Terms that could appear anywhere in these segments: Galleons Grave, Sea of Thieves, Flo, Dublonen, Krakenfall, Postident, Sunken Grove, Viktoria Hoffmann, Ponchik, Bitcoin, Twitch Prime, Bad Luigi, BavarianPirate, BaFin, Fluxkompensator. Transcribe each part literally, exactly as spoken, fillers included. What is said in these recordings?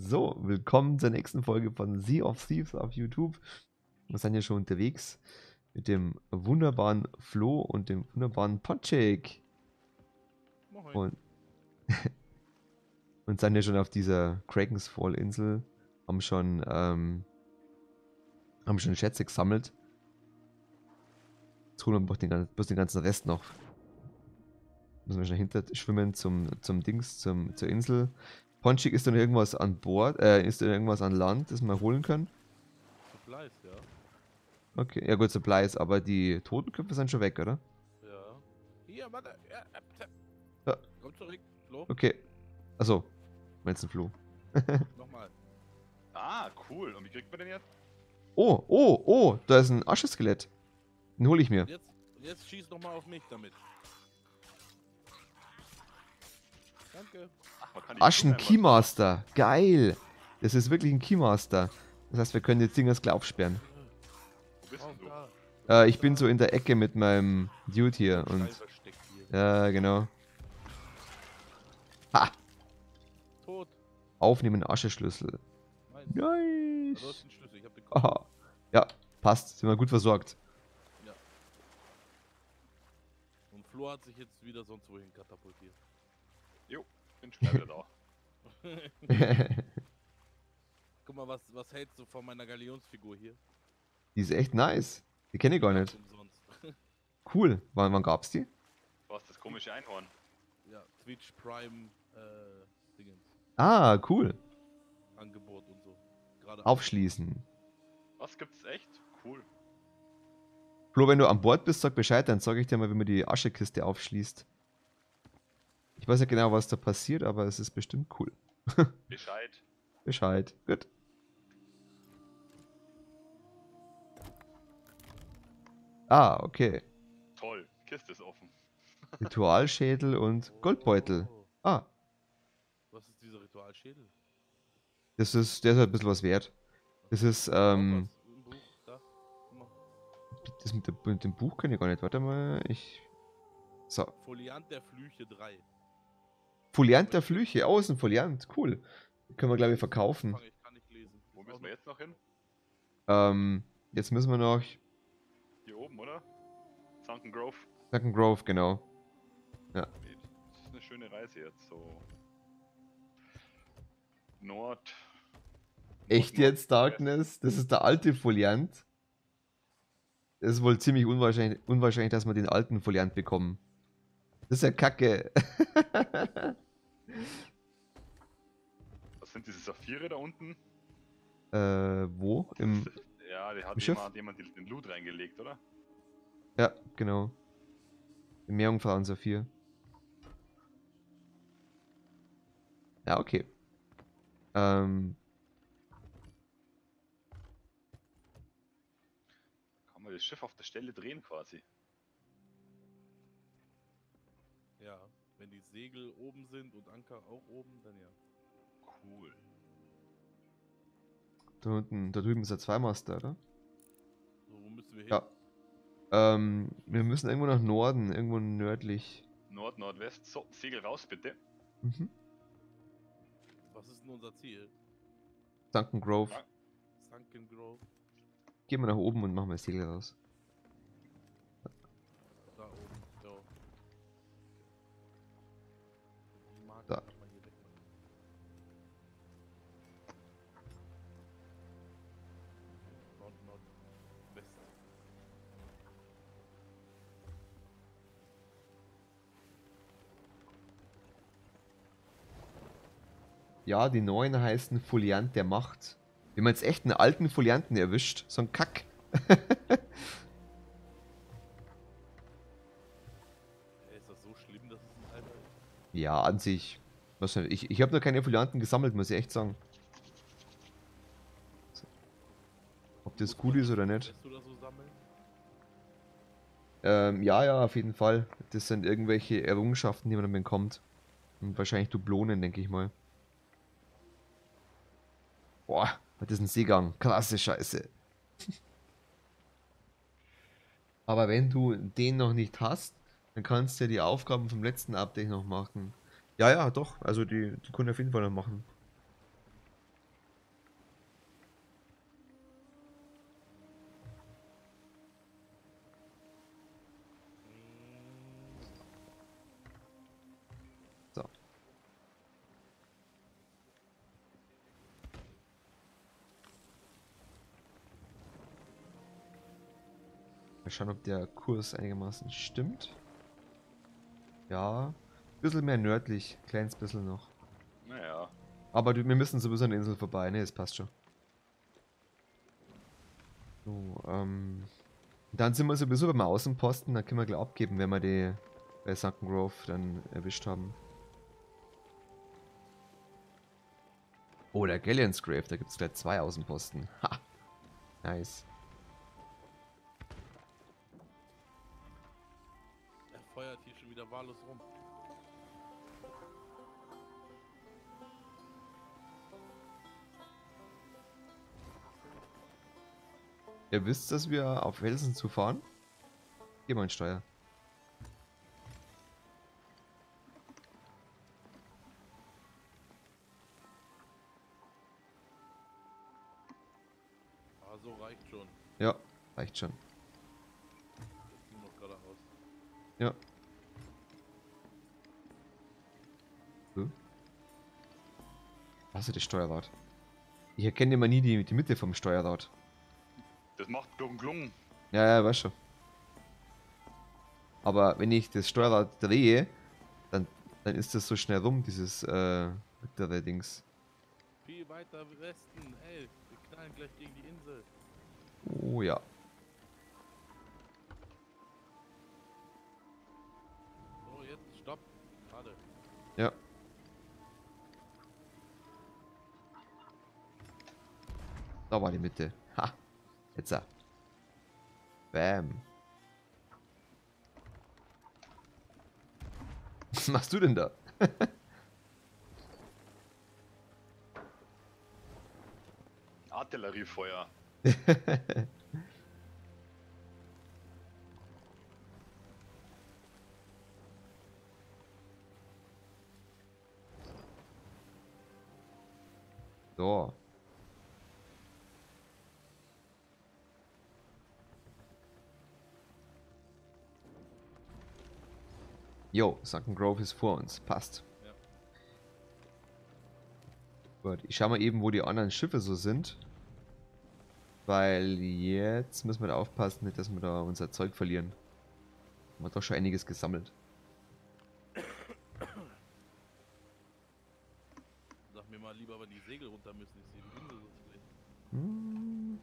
So, willkommen zur nächsten Folge von Sea of Thieves auf YouTube. Wir sind ja schon unterwegs mit dem wunderbaren Flo und dem wunderbaren Ponchik. Moin. Und, und sind ja schon auf dieser Krakenfall-Insel, haben schon, ähm, haben schon Schätze gesammelt. Jetzt holen wir bloß den, bloß den ganzen Rest noch. Müssen wir schon hinter schwimmen zum, zum Dings, zum, zur Insel. Ponchik, ist denn irgendwas an Bord, äh, ist denn irgendwas an Land, das wir holen können? Supplies, ja. Okay, ja gut, Supplies, aber die Totenköpfe sind schon weg, oder? Ja. Hier, warte, ja, ja. Komm zurück, Flo. Okay. Achso, meinst du Flo? Nochmal. Ah, cool, und wie kriegt man den jetzt? Oh, oh, oh, da ist ein Ascheskelett. Den hole ich mir. Jetzt, jetzt schieß nochmal auf mich damit. Danke. Aschen Keymaster, geil! Das ist wirklich ein Keymaster. Das heißt, wir können jetzt Dingers Glaub sperren. Wo bist denn du? Äh, ich bin so in der Ecke mit meinem Dude hier und. Ja, genau. Ha! Tot. Aufnehmen Ascheschlüssel. Nice! Aha. Ja, passt. Sind wir gut versorgt. Ja. Und Flo hat sich jetzt wieder sonst wohin katapultiert. Jo. Bin schon wieder da. Guck mal, was, was hältst du von meiner Galionsfigur hier? Die ist echt nice. Die kenne ich gar nicht. Cool. Wann, wann gab's die? Was, das komische Einhorn? Ja, Twitch Prime äh, Dingens. Ah, cool. Angebot und so. Gerade aufschließen. Was gibt's echt? Cool. Flo, wenn du an Bord bist, sag Bescheid, dann zeige ich dir mal, wie man die Aschekiste aufschließt. Ich weiß ja genau, was da passiert, aber es ist bestimmt cool. Bescheid. Bescheid. Gut. Ah, okay. Toll. Kiste ist offen. Ritualschädel und Goldbeutel. Ah. Was ist dieser Ritualschädel? Das ist, der ist halt ein bisschen was wert. Das ist, ähm... das mit dem Buch kann ich gar nicht. Warte mal, ich... So. Foliant der Flüche drei. Foliant der Flüche, oh, ist ein Foliant, cool. Können wir, glaube ich, verkaufen. Ich kann nicht lesen. Wo müssen wir jetzt noch hin? Ähm, jetzt müssen wir noch... Hier oben, oder? Sunken Grove. Sunken Grove, genau. Ja. Das ist eine schöne Reise jetzt, so... Nord... Echt jetzt, Darkness? Das ist der alte Foliant? Es ist wohl ziemlich unwahrscheinlich, unwahrscheinlich, dass wir den alten Foliant bekommen. Das ist ja kacke. Was sind diese Saphire da unten? Äh, wo? Im, ja, da hat jemand, jemand den Loot reingelegt, oder? Ja, genau. Im Meerjungfrauen Saphir. Ja, okay. Ähm. Kann man das Schiff auf der Stelle drehen quasi? Ja, wenn die Segel oben sind und Anker auch oben, dann ja. Cool. Da unten, da drüben ist ja zwei Master, oder? So, wo müssen wir hin? Ja. Ähm, wir müssen irgendwo nach Norden, irgendwo nördlich. Nord, Nordwest, so, Segel raus bitte. Mhm. Was ist denn unser Ziel? Sunken Grove. Ja. Sunken Grove. Gehen wir nach oben und machen wir Segel raus. Da. Ja, die neuen heißen Foliant der Macht. Wenn man jetzt echt einen alten Folianten erwischt, so ein Kack. Ja, an sich. Was, ich ich habe noch keine Folianten gesammelt, muss ich echt sagen. So. Ob das gut ist oder nicht. Lässt du das so sammeln? Ähm, ja, ja, auf jeden Fall. Das sind irgendwelche Errungenschaften, die man damit bekommt. Und wahrscheinlich Dublonen, denke ich mal. Boah, das ist ein Seegang. Klasse Scheiße. Aber wenn du den noch nicht hast, dann kannst du ja die Aufgaben vom letzten Update noch machen. Ja, ja, doch. Also die, die können auf jeden Fall noch machen. Mal schauen, ob der Kurs einigermaßen stimmt. Ja. Ein bisschen mehr nördlich. Kleines bisschen noch. Naja. Aber wir müssen sowieso an der Insel vorbei. Ne, das passt schon. So, ähm. Dann sind wir sowieso beim Außenposten. Dann können wir gleich abgeben, wenn wir die bei Sunken Grove dann erwischt haben. Oh, der Galleons Grave. Da gibt es gleich zwei Außenposten. Ha! Nice. Er feuert hier schon wieder wahllos rum. Ihr wisst, dass wir auf Felsen zu fahren? Geh mal in Steuer. Ah, so reicht schon. Ja, reicht schon. Das ging noch geradeaus. Ja. So. Was ist das Steuerrad? Ich erkenne immer nie die, die Mitte vom Steuerrad. Das macht Glung-Glung. Ja, ja, weißt schon. Aber wenn ich das Steuerrad drehe, dann, dann ist das so schnell rum, dieses äh, mittlere Dings. Viel weiter Westen, ey. Wir knallen gleich gegen die Insel. Oh ja. So, jetzt stopp. Schade. Ja. Da war die Mitte. Ha. Jetzt da. Bam. Was machst du denn da? Artilleriefeuer. So. Jo, Sunken Grove ist vor uns. Passt. Ja. Gut, ich schau mal eben, wo die anderen Schiffe so sind. Weil jetzt müssen wir da aufpassen, nicht, dass wir da unser Zeug verlieren. Haben wir doch schon einiges gesammelt. Sag mir mal lieber, wenn die Segel runter müssen. Ich sehe die Insel so schlecht. Hm.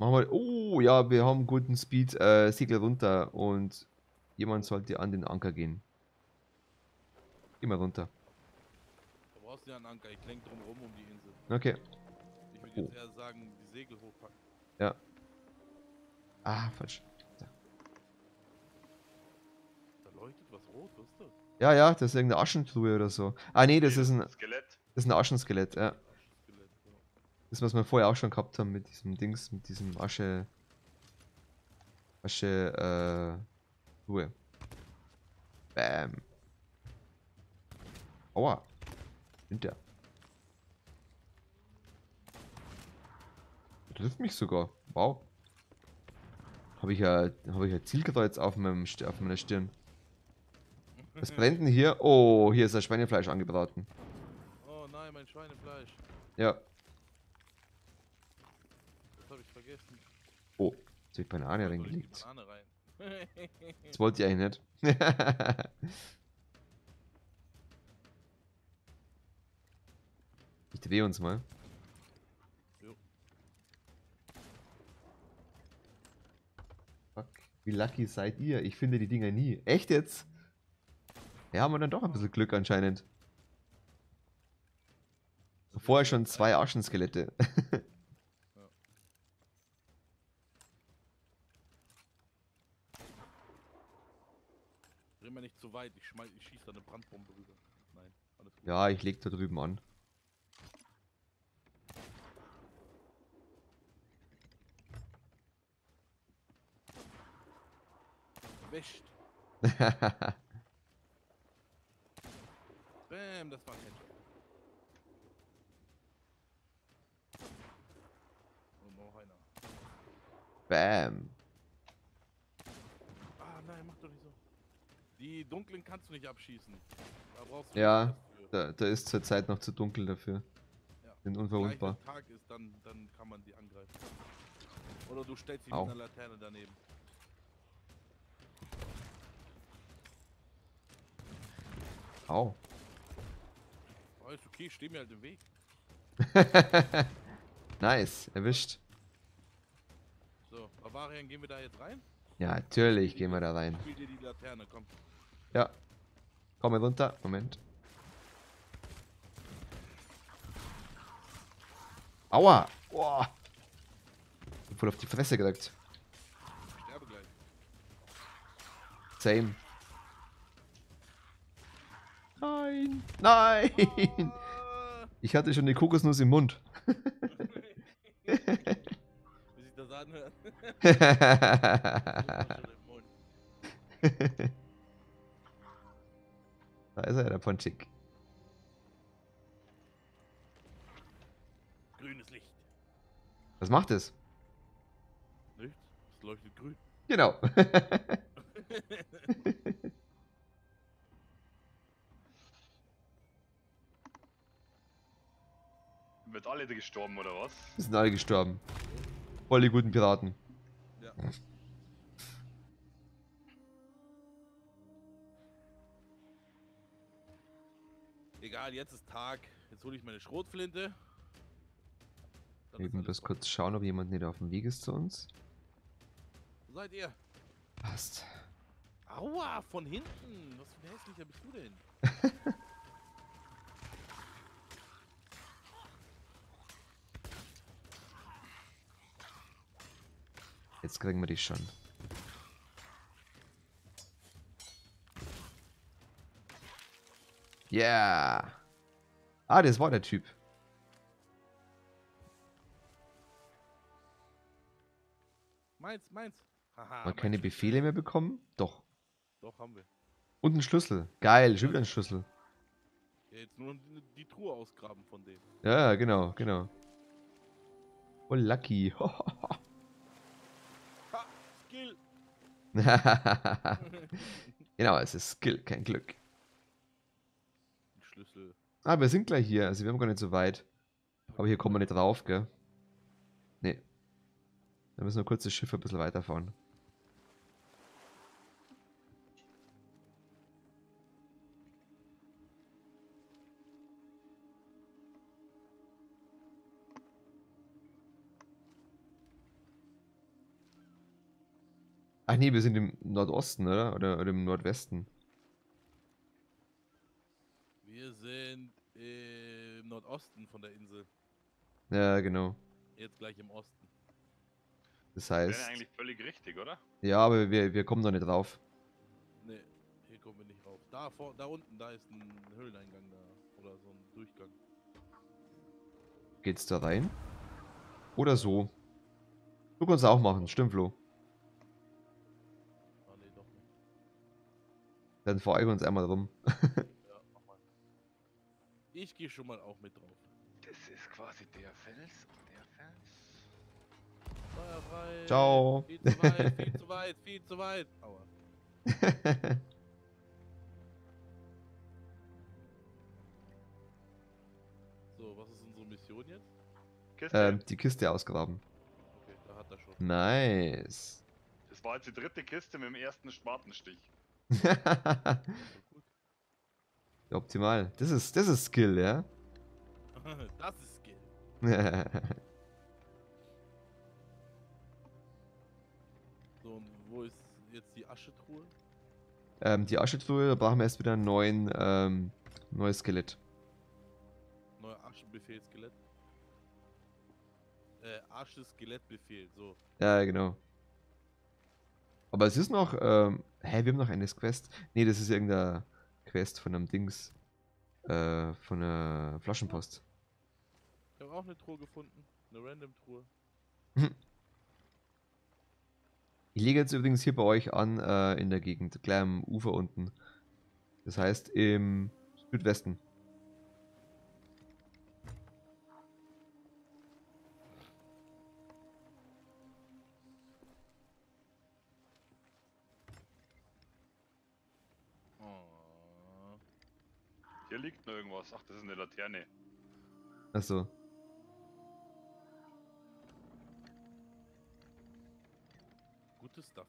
Machen wir. Oh ja, wir haben guten Speed. Äh, Segel runter und jemand sollte an den Anker gehen. Geh mal runter. Du brauchst ja einen Anker, ich lenk drum rum um die Insel. Okay. Ich würde jetzt oh. eher sagen, die Segel hochpacken. Ja. Ah, falsch. Ja. Da leuchtet was rot, was ist das? Ja, ja, das ist irgendeine Aschentruhe oder so. Ah nee, das, nee, ist, ein, das ist ein Skelett. Das ist ein Aschenskelett, ja. Das, was wir vorher auch schon gehabt haben mit diesem Dings, mit diesem Asche. Asche, äh. Ruhe. Bam. Aua. Hinter. Das trifft mich sogar. Wow. Habe ich ja. Habe ich ja Zielkreuz auf, meinem, auf meiner Stirn. Was brennt denn hier? Oh, hier ist das Schweinefleisch angebraten. Oh nein, mein Schweinefleisch. Ja. Habe ich vergessen. Oh, jetzt habe ich Banane reingelegt. Das wollte ich eigentlich nicht. Ich drehe uns mal. Jo. Fuck, wie lucky seid ihr? Ich finde die Dinger nie. Echt jetzt? Ja, haben wir dann doch ein bisschen Glück anscheinend. Vorher schon zwei Aschenskelette. Immer nicht zu weit, ich, schmeiß, ich schieß da eine Brandbombe rüber. Nein, alles gut. Ja, ich leg da drüben an. Wäscht. Bäm, das war ein Headshot. Und noch einer. Bäm. Ah nein, mach doch nicht so. Die dunklen kannst du nicht abschießen. Da brauchst du ja, da, da ist zur Zeit noch zu dunkel dafür. Ja. Sind unverwundbar. Wenn der Tag ist, dann, dann kann man die angreifen. Oder du stellst dich mit einer Laterne daneben. Au. Oh, ist okay, ich stehe mir halt im Weg. Nice, erwischt. So, Bavarian, gehen wir da jetzt rein? Ja, natürlich gehen wir da rein. Spiel dir die Laterne, komm. Ja. Komm mal runter, Moment. Aua! Boah! Ich bin voll auf die Fresse gedrückt. Ich sterbe gleich. Same. Nein! Nein! Ich hatte schon eine Kokosnuss im Mund. Da ist er, der Ponchik. Grünes Licht. Was macht es? Nichts. Es leuchtet grün. Genau. Wird alle gestorben oder was? Wir sind alle gestorben. Voll die guten Piraten. Ja. Egal, jetzt ist Tag. Jetzt hole ich meine Schrotflinte. Eben bloß kurz schauen, ob jemand nicht auf dem Weg ist zu uns. Wo seid ihr? Passt. Aua, von hinten. Was für ein hässlicher bist du denn? Jetzt kriegen wir dich schon. Ja. Yeah. Ah, das war der Typ. Meins, meins. Haha, haben wir keine Befehle mehr bekommen? Doch. Doch, haben wir. Und einen Schlüssel. Geil, schon wieder ein Schlüssel. Ja, jetzt nur die Truhe ausgraben von dem. Ja, genau, genau. Oh, lucky. Skill. Genau, es ist Skill, kein Glück. Schlüssel. Ah, wir sind gleich hier, also wir haben gar nicht so weit. Aber hier kommen wir nicht drauf, gell? Nee. Da müssen wir kurz das Schiff ein bisschen weiterfahren. Ach nee, wir sind im Nordosten, oder? Oder, oder im Nordwesten? Wir sind im Nordosten von der Insel. Ja, genau. Jetzt gleich im Osten. Das heißt... Das wäre eigentlich völlig richtig, oder? Ja, aber wir, wir kommen da nicht rauf. Nee, hier kommen wir nicht rauf. Da, vor, da unten, da ist ein Höhleneingang da. Oder so ein Durchgang. Geht's da rein? Oder so? Du kannst auch machen, stimmt, Flo. Dann verfolgen wir uns einmal rum. Ja, mach mal. Ich gehe schon mal auch mit drauf. Das ist quasi der Fels und der Fels. Feuerfrei. Ciao. Viel zu weit, viel zu weit, viel zu weit. Aua. So, was ist unsere Mission jetzt? Kiste? Ähm, die Kiste ausgraben. Okay, da hat er schon. Nice. Das war jetzt die dritte Kiste mit dem ersten Spatenstich. Optimal. Das ist, das ist Skill, ja? Das ist Skill. So, und wo ist jetzt die Aschetruhe? Ähm, die Aschetruhe, da brauchen wir erst wieder einen neuen, ähm, neues Skelett. Neuer Aschenbefehl-Skelett? Äh, Asche-Skelett-Befehl, so. Ja, genau. Aber es ist noch, ähm, hä, wir haben noch eine Quest. Ne, das ist irgendeine Quest von einem Dings. Äh, von einer Flaschenpost. Ich habe auch eine Truhe gefunden. Eine random Truhe. Ich lege jetzt übrigens hier bei euch an, äh, in der Gegend. Gleich am Ufer unten. Das heißt im Südwesten. Hier liegt noch irgendwas. Ach, das ist eine Laterne. Achso. gute Stuff.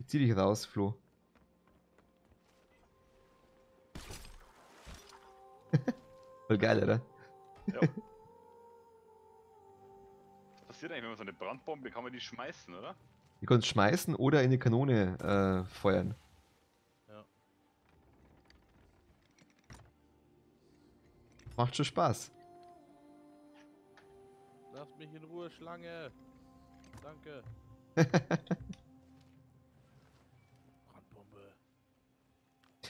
Ich zieh dich raus, Flo. Voll geil, oder? Ja. Was passiert eigentlich, wenn man so eine Brandbombe, kann man die schmeißen, oder? Die kannst schmeißen oder in die Kanone äh, feuern. Ja. Macht schon Spaß. Lasst mich in Ruhe, Schlange. Danke. Brandbombe.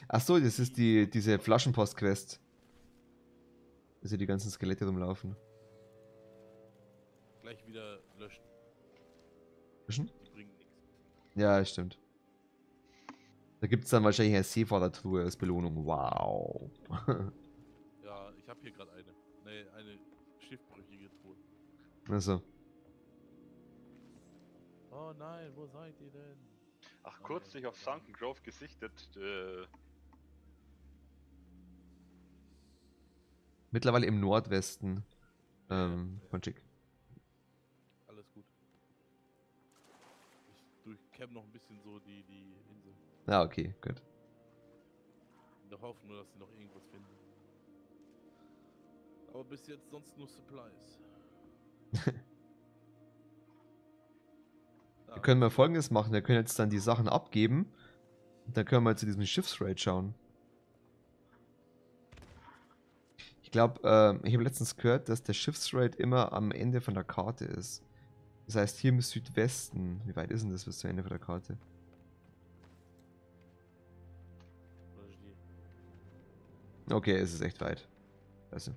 Achso, das ist die, diese Flaschenpost-Quest. Dass hier die ganzen Skelette rumlaufen. Gleich wieder löschen. Löschen? Die bringen nichts. Ja, stimmt. Da gibt es dann wahrscheinlich eine Seefahrer-Truhe als Belohnung. Wow. Ja, ich habe hier gerade eine. Ne, eine schiffbrüchige Truhe. Achso. Oh nein, wo seid ihr denn? Ach, oh, kurz dich auf Sunken Grove gesichtet. Äh Mittlerweile im Nordwesten ähm, von Ponchik. Alles gut. Ich durchkämm noch ein bisschen so die, die Insel. Ah, okay, gut. Wir hoffen nur, dass sie noch irgendwas finden. Aber bis jetzt sonst nur Supplies. Da können wir Folgendes machen: Wir können jetzt dann die Sachen abgeben. Und dann können wir zu diesem Schiffsraid schauen. Ich glaube, äh, ich habe letztens gehört, dass der Schiffsraid immer am Ende von der Karte ist. Das heißt, hier im Südwesten. Wie weit ist denn das bis zum Ende von der Karte? Okay, es ist echt weit. Also.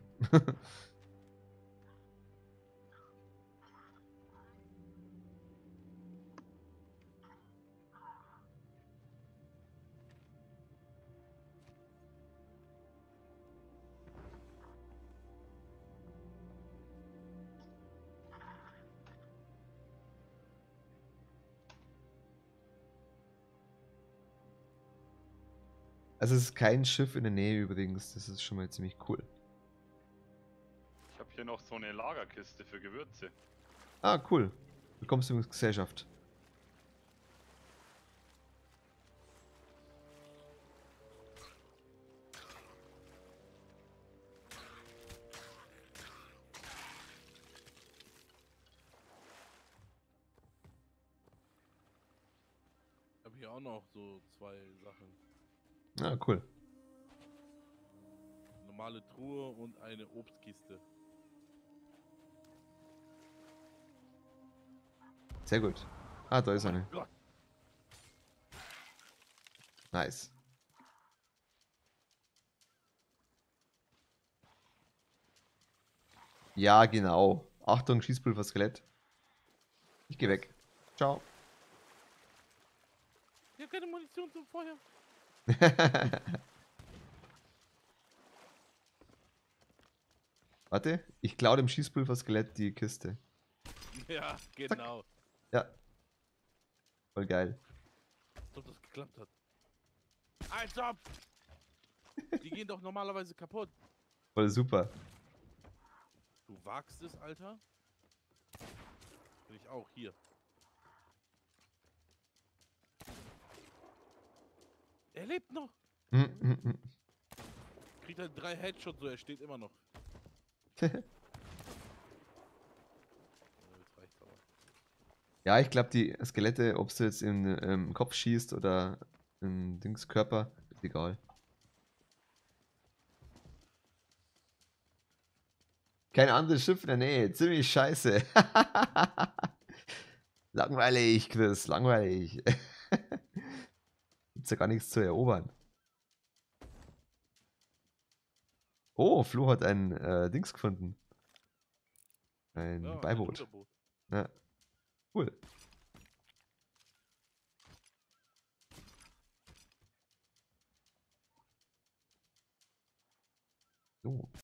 Also es ist kein Schiff in der Nähe übrigens, das ist schon mal ziemlich cool. Ich habe hier noch so eine Lagerkiste für Gewürze. Ah, cool. Willkommst du in die Gesellschaft. Ich habe hier auch noch so zwei Sachen. Ah, cool. Normale Truhe und eine Obstkiste. Sehr gut. Ah, da ist eine. Nice. Ja, genau. Achtung, Schießpulver, Skelett. Ich geh weg. Ciao. Ich hab keine Munition zum Feuer. Warte, ich klaue dem Schießpulver-Skelett die Kiste. Ja, genau. Zack. Ja. Voll geil. Als ob das geklappt hat. Als ob! Die gehen doch normalerweise kaputt. Voll super. Du wagst es, Alter? Bin ich auch hier. Er lebt noch! Mm, mm, mm. Kriegt halt drei Headshots, so er steht immer noch. Ja, ich glaube die Skelette, ob du jetzt im ähm, Kopf schießt oder im Dings Körper, ist egal. Kein anderes Schiff in der Nähe, ziemlich scheiße. Langweilig, Chris, langweilig. Ja, gar nichts zu erobern. Oh, Flo hat ein äh, Dings gefunden. Ein ja, Beiboot. Ein ja. Cool. So,